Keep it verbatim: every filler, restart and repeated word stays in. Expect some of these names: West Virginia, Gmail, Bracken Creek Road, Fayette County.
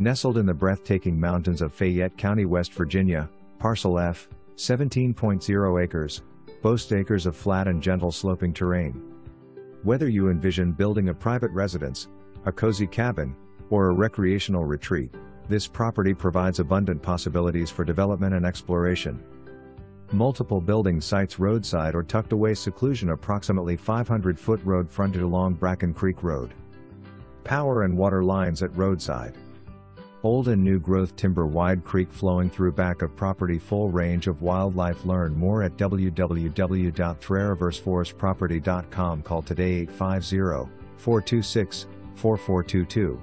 Nestled in the breathtaking mountains of Fayette County, West Virginia, Parcel F, seventeen point zero acres, boasts acres of flat and gentle sloping terrain. Whether you envision building a private residence, a cozy cabin, or a recreational retreat, this property provides abundant possibilities for development and exploration. Multiple building sites roadside or tucked away seclusion, approximately five hundred foot road frontage along Bracken Creek Road. Power and water lines at roadside. Old and new growth timber, wide creek flowing through back of property, full range of wildlife. Learn more at w w w dot traverse forest property dot com. Call today eight five zero, four two six, four four two two.